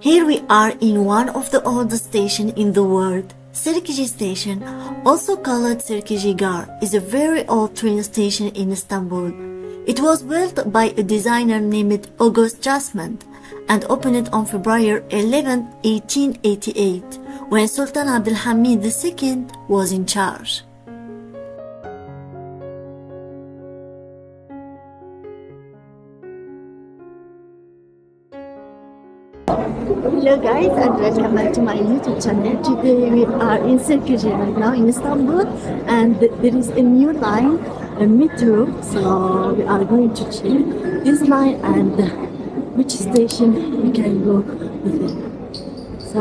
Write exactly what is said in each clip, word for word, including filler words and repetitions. Here we are in one of the oldest stations in the world. Sirkeci Station, also called Sirkeci Gar, is a very old train station in Istanbul. It was built by a designer named August Jasmund and opened on February eleventh, eighteen eighty-eight, when Sultan Abdul Hamid the Second was in charge. Hello guys, and welcome back to my YouTube channel. Today we are in Sirkeci right now in Istanbul, and there is a new line, a metro, so we are going to check this line and which station we can go with it. So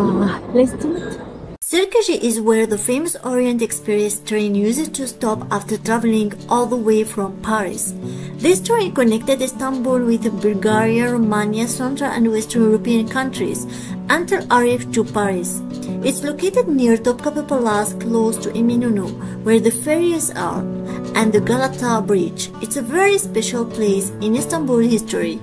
let's do it. Sirkeci is where the famous Orient Express train used to stop after traveling all the way from Paris. This train connected Istanbul with Bulgaria, Romania, Central and Western European countries until arrived to Paris. It's located near Topkapı Palace, close to Eminönü, where the ferries are, and the Galata Bridge. It's a very special place in Istanbul history.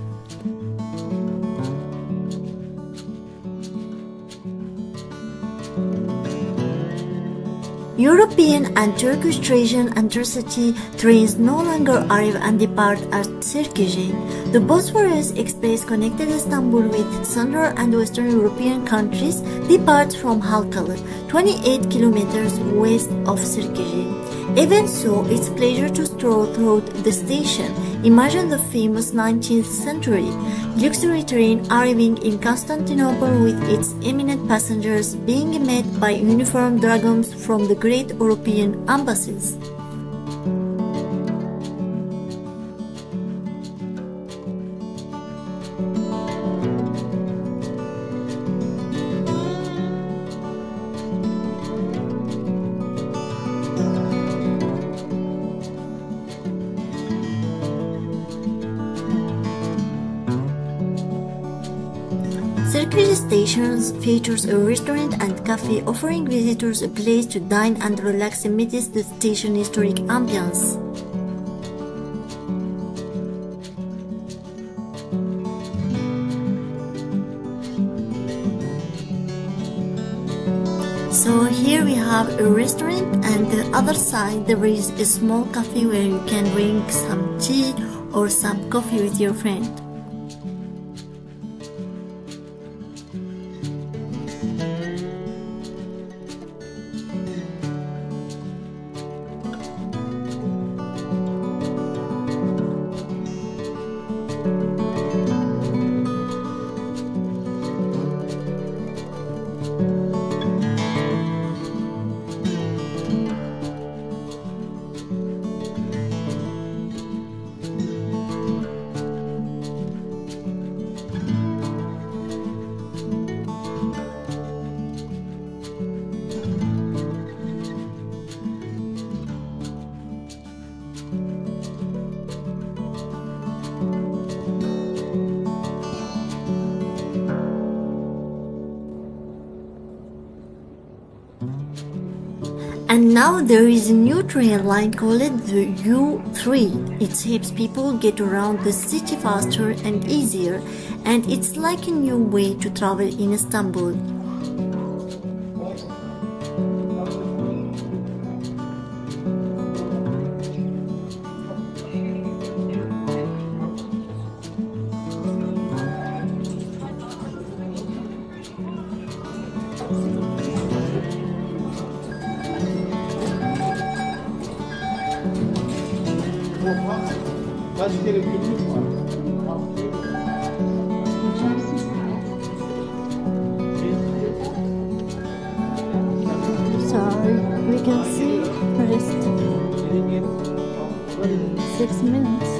European and Turkish Treasury and intercity trains no longer arrive and depart at Sirkeci. The Bosphorus Express connected Istanbul with Central and Western European countries, departs from Halkalı, twenty-eight kilometers west of Sirkeci. Even so, it's a pleasure to stroll through the station. Imagine the famous nineteenth century luxury train arriving in Constantinople with its eminent passengers being met by uniformed dragons from the great European embassies. Sirkeci Station features a restaurant and cafe offering visitors a place to dine and relax amidst the station's historic ambience. So here we have a restaurant, and the other side there is a small cafe where you can drink some tea or some coffee with your friend. And now there is a new train line called the U three. It helps people get around the city faster and easier, and it's like a new way to travel in Istanbul. Sorry, we can see first six minutes.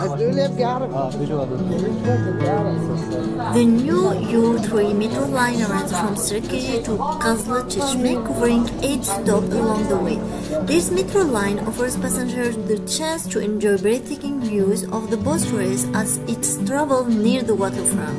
I do live Galata. The new U three metro line runs from Sirkeci to Kazlıçeşme, covering eight stops along the way. This metro line offers passengers the chance to enjoy breathtaking views of the Bosphorus as it travels near the waterfront.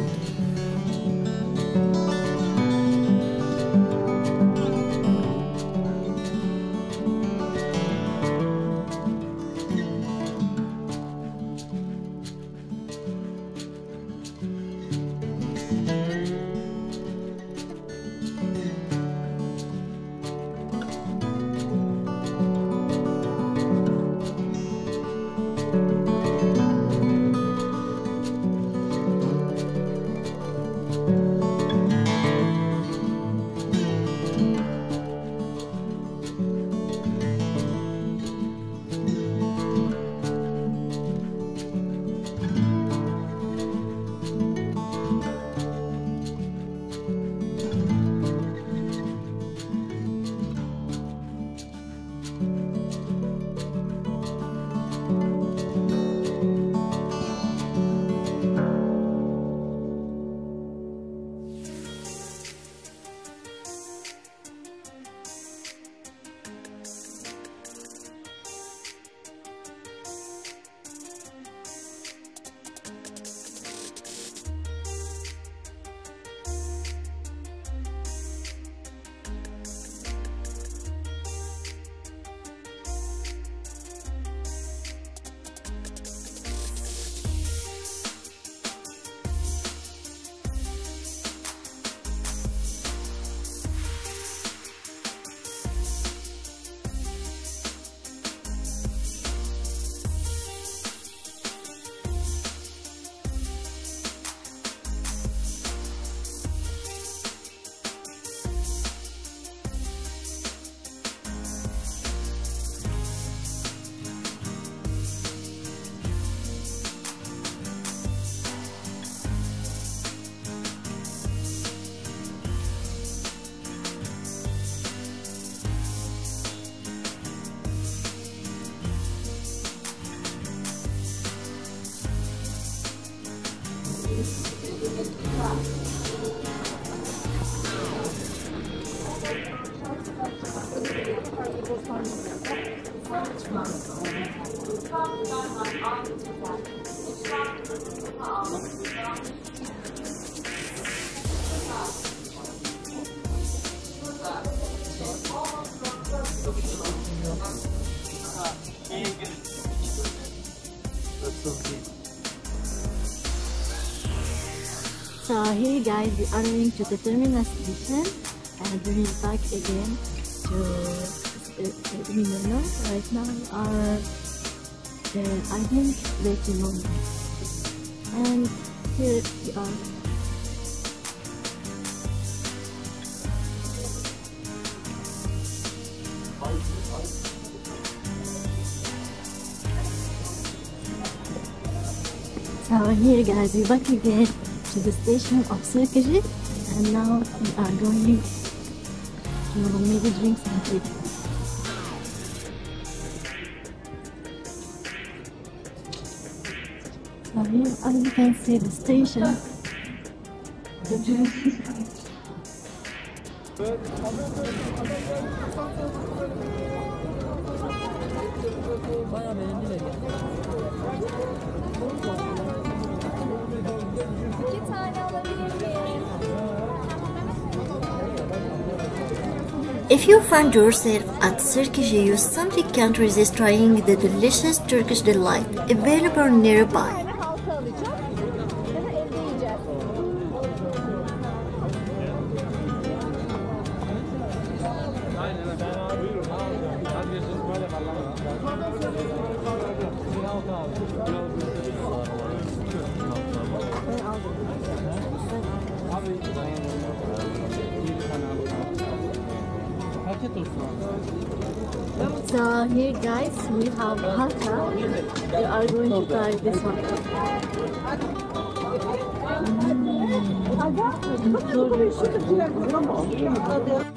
So here guys, we are going to the terminal station and we will back again to Eminönü. Right now we are, uh, I think, waiting on and here we are. So here guys, we back again to the station of Sirkeci and now we are going to maybe drink some tea. So here as you can see the station. If you find yourself at Sirkeci, you simply can't resist trying the delicious Turkish delight available nearby. So here guys, we have Halkalı. We are going to try this one. Mm.